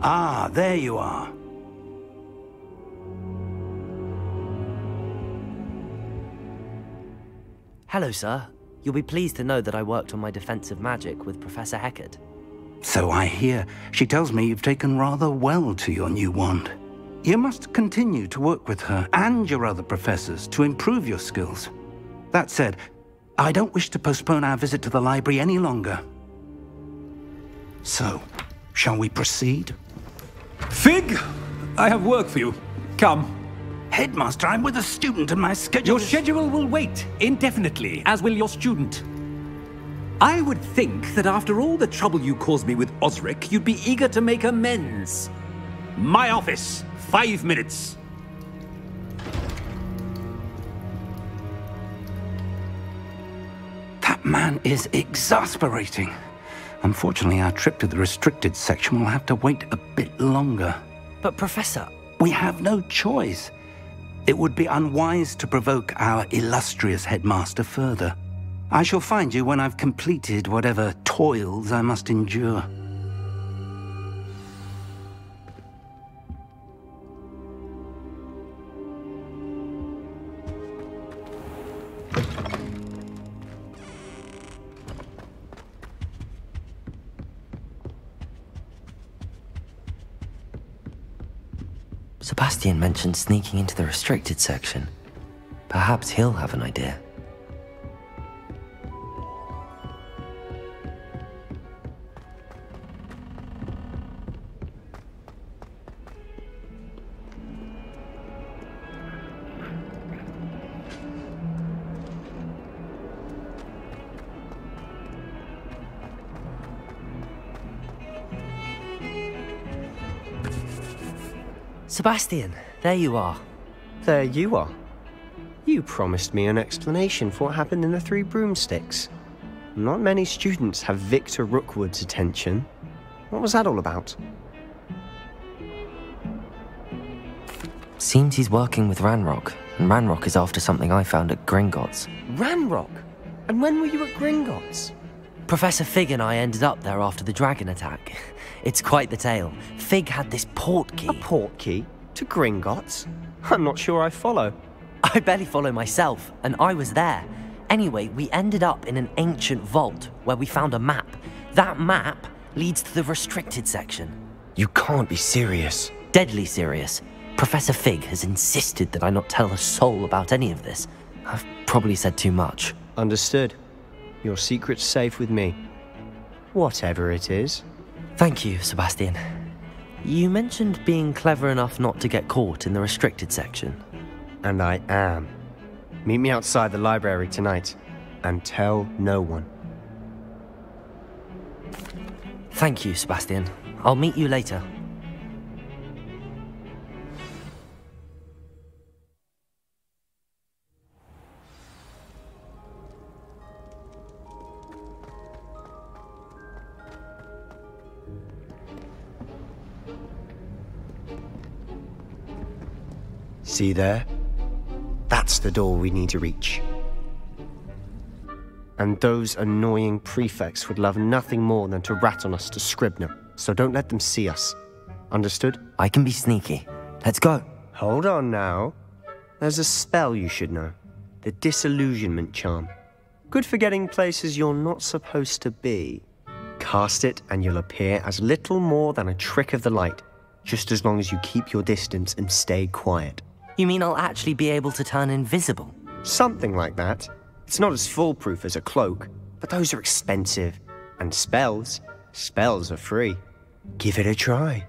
Ah, there you are. Hello, sir. You'll be pleased to know that I worked on my defensive magic with Professor Heckard. So I hear. She tells me you've taken rather well to your new wand. You must continue to work with her and your other professors to improve your skills. That said, I don't wish to postpone our visit to the library any longer. So, shall we proceed? Fig, I have work for you. Come. Headmaster, I'm with a student and my schedule is... Your schedule will wait indefinitely, as will your student. I would think that after all the trouble you caused me with Osric, you'd be eager to make amends. My office, 5 minutes. That man is exasperating. Unfortunately, our trip to the restricted section will have to wait a bit longer. But, Professor... We have no choice. It would be unwise to provoke our illustrious headmaster further. I shall find you when I've completed whatever toils I must endure. Sebastian mentioned sneaking into the restricted section. Perhaps he'll have an idea. Sebastian, there you are. There you are? You promised me an explanation for what happened in the Three Broomsticks. Not many students have Victor Rookwood's attention. What was that all about? Seems he's working with Ranrok, and Ranrok is after something I found at Gringotts. Ranrok? And when were you at Gringotts? Professor Fig and I ended up there after the dragon attack. It's quite the tale. Fig had this portkey. A portkey? To Gringotts? I'm not sure I follow. I barely follow myself, and I was there. Anyway, we ended up in an ancient vault where we found a map. That map leads to the restricted section. You can't be serious. Deadly serious. Professor Fig has insisted that I not tell a soul about any of this. I've probably said too much. Understood. Your secret's safe with me. Whatever it is. Thank you, Sebastian. You mentioned being clever enough not to get caught in the restricted section. And I am. Meet me outside the library tonight, and tell no one. Thank you, Sebastian. I'll meet you later. See there? That's the door we need to reach. And those annoying prefects would love nothing more than to rat on us to Scribner, so don't let them see us. Understood? I can be sneaky. Let's go. Hold on now. There's a spell you should know. The Disillusionment Charm. Good for getting places you're not supposed to be. Cast it and you'll appear as little more than a trick of the light, just as long as you keep your distance and stay quiet. You mean I'll actually be able to turn invisible? Something like that. It's not as foolproof as a cloak, but those are expensive. And spells are free. Give it a try.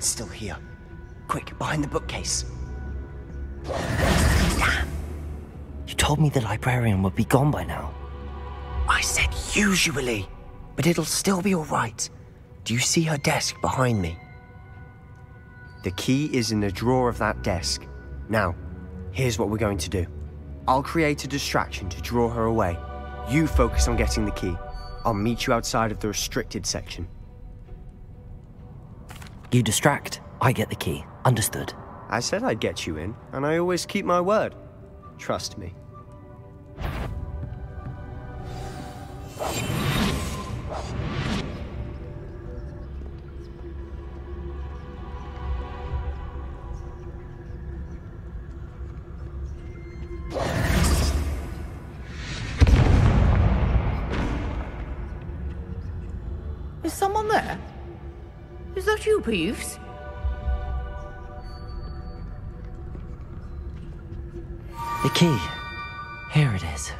Still here. Quick, behind the bookcase. Damn! You told me the librarian would be gone by now. I said usually, but it'll still be all right. Do you see her desk behind me? The key is in the drawer of that desk. Now, here's what we're going to do. I'll create a distraction to draw her away. You focus on getting the key. I'll meet you outside of the restricted section. You distract, I get the key. Understood. I said I'd get you in, and I always keep my word. Trust me. Is someone there? Is that you, Peeves? The key. Here it is.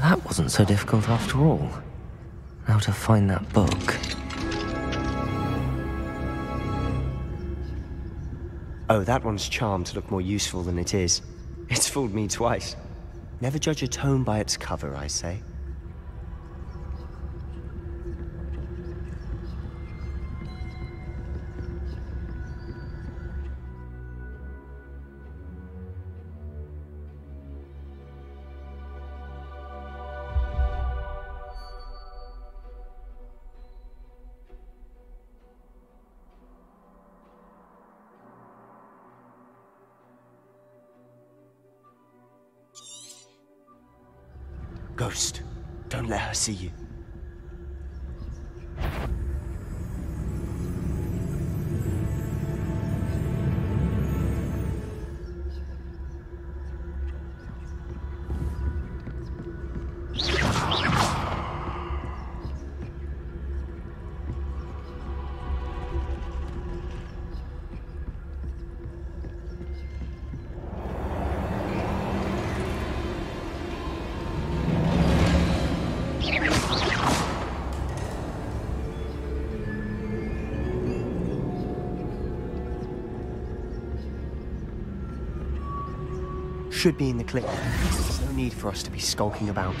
That wasn't so difficult after all. Now to find that book. Oh, that one's charmed to look more useful than it is. It's fooled me twice. Never judge a tome by its cover, I say. Ghost, don't let her see you. Should be in the clip. There's no need for us to be skulking about.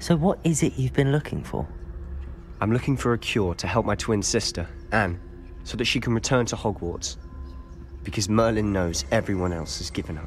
So what is it you've been looking for? I'm looking for a cure to help my twin sister, Anne, so that she can return to Hogwarts. Because Merlin knows everyone else has given up.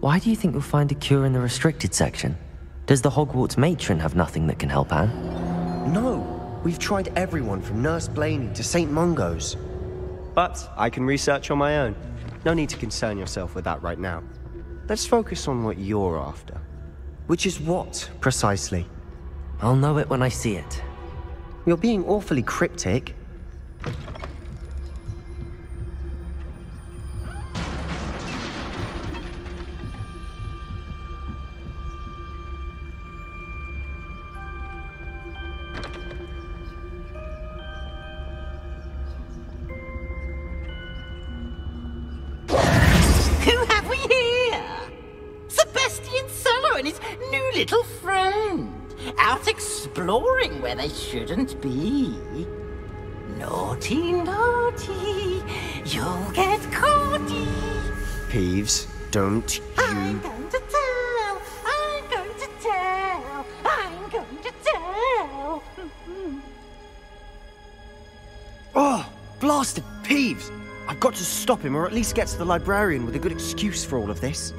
Why do you think you'll find a cure in the restricted section? Does the Hogwarts matron have nothing that can help Anne? No! We've tried everyone from Nurse Blaney to St. Mungo's. But I can research on my own. No need to concern yourself with that right now. Let's focus on what you're after. Which is what, precisely? I'll know it when I see it. You're being awfully cryptic. his new little friend, out exploring where they shouldn't be. Naughty, naughty, you'll get caughty. Peeves, don't you... I'm going to tell, I'm going to tell, I'm going to tell. Oh, blasted Peeves! I've got to stop him, or at least get to the librarian with a good excuse for all of this.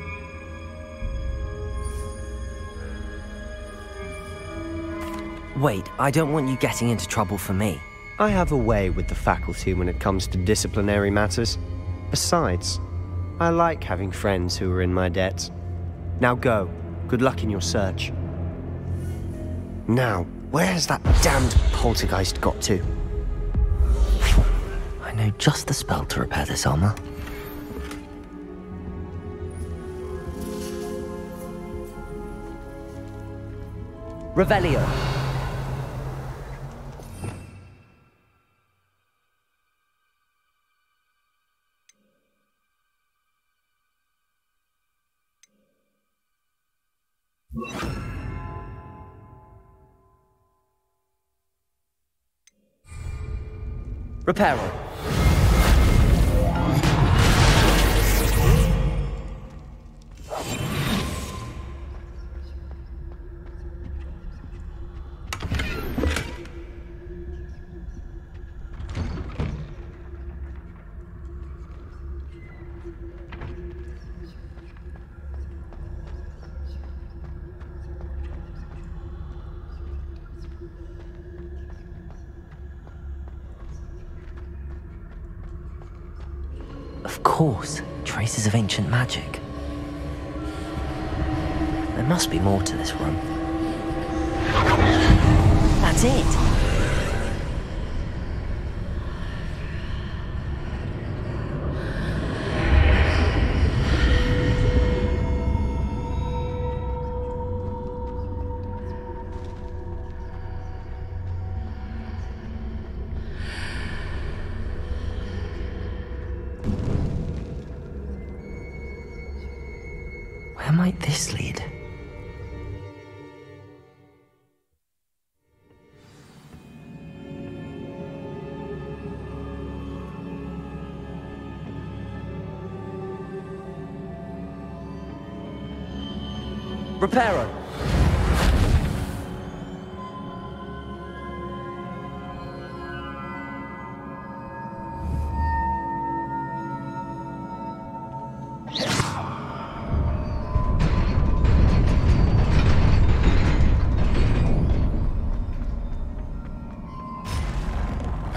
Wait, I don't want you getting into trouble for me. I have a way with the faculty when it comes to disciplinary matters. Besides, I like having friends who are in my debt. Now go. Good luck in your search. Now, where has that damned poltergeist got to? I know just the spell to repair this armor. Revelio. Reparo. Traces of ancient magic. There must be more to this room. That's it! Reparo.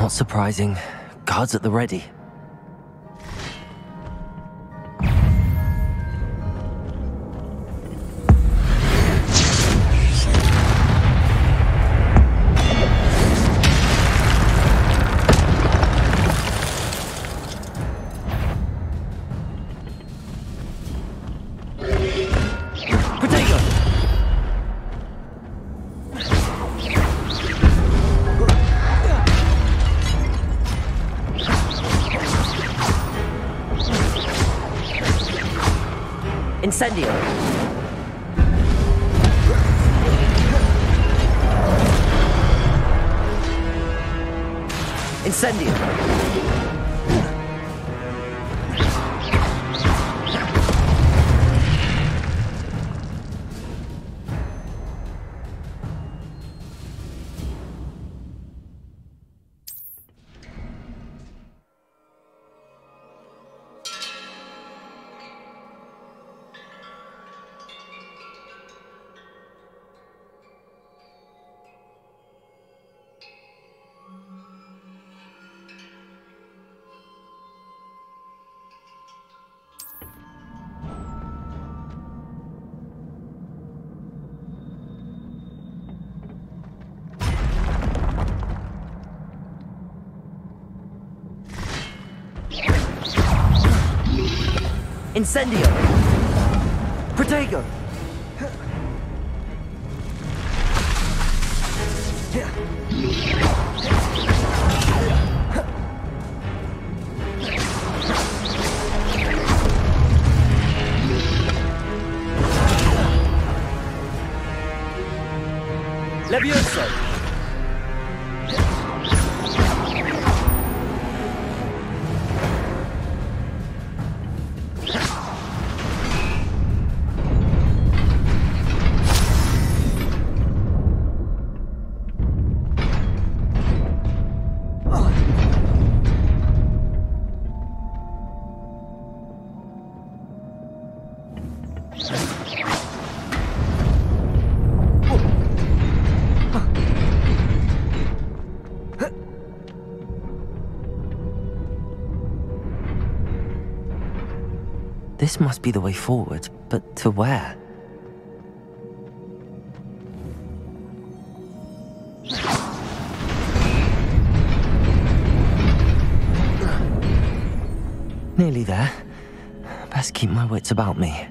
Not surprising. Guards at the ready. Incendio. Incendio. Incendio. Protego. Leviosa! This must be the way forward, but to where? Nearly there. Best keep my wits about me.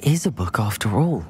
Is a book after all.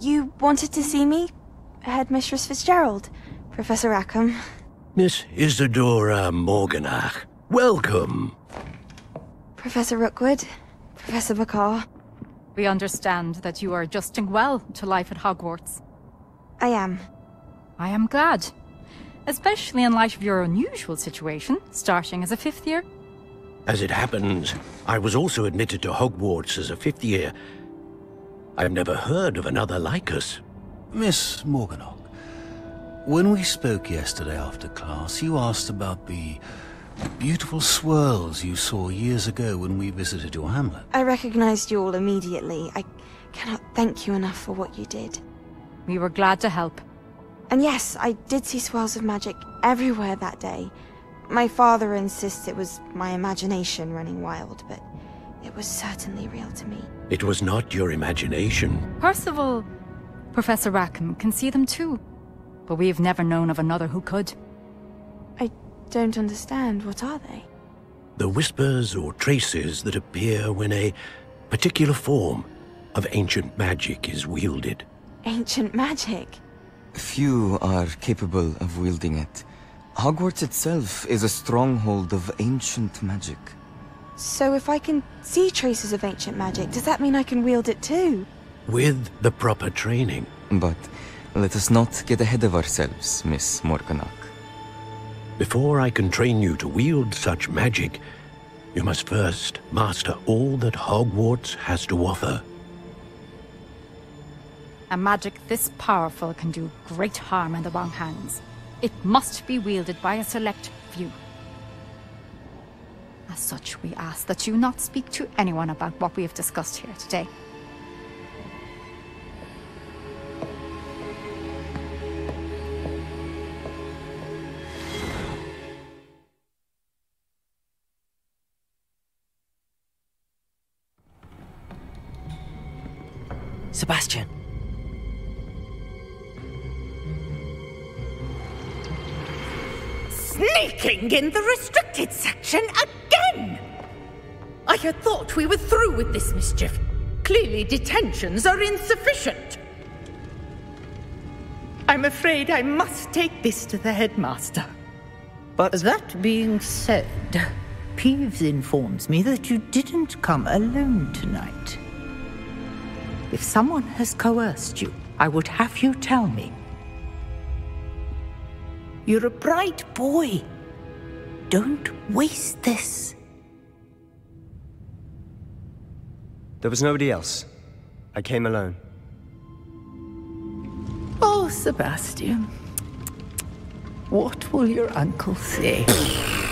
You wanted to see me? Headmistress Fitzgerald, Professor Rackham. Miss Isadora Morganach, welcome. Professor Rookwood, Professor Bacall. We understand that you are adjusting well to life at Hogwarts. I am. I am glad. Especially in light of your unusual situation, starting as a fifth year. As it happens, I was also admitted to Hogwarts as a fifth year. I've never heard of another like us. Miss Morganach, when we spoke yesterday after class, you asked about the beautiful swirls you saw years ago when we visited your hamlet. I recognized you all immediately. I cannot thank you enough for what you did. We were glad to help. And yes, I did see swirls of magic everywhere that day. My father insists it was my imagination running wild, but it was certainly real to me. It was not your imagination. Percival, Professor Rackham can see them too, but we've never known of another who could. I don't understand. What are they? The whispers or traces that appear when a particular form of ancient magic is wielded. Ancient magic? Few are capable of wielding it. Hogwarts itself is a stronghold of ancient magic. So if I can see traces of ancient magic, does that mean I can wield it too? With the proper training. But let us not get ahead of ourselves, Miss Morganach. Before I can train you to wield such magic, you must first master all that Hogwarts has to offer. A magic this powerful can do great harm in the wrong hands. It must be wielded by a select few. As such, we ask that you not speak to anyone about what we have discussed here today. Sebastian. Sneaking in the restricted section again! I had thought we were through with this mischief. Clearly detentions are insufficient. I'm afraid I must take this to the headmaster. But that being said, Peeves informs me that you didn't come alone tonight. If someone has coerced you, I would have you tell me. You're a bright boy. Don't waste this. There was nobody else. I came alone. Oh, Sebastian. What will your uncle say?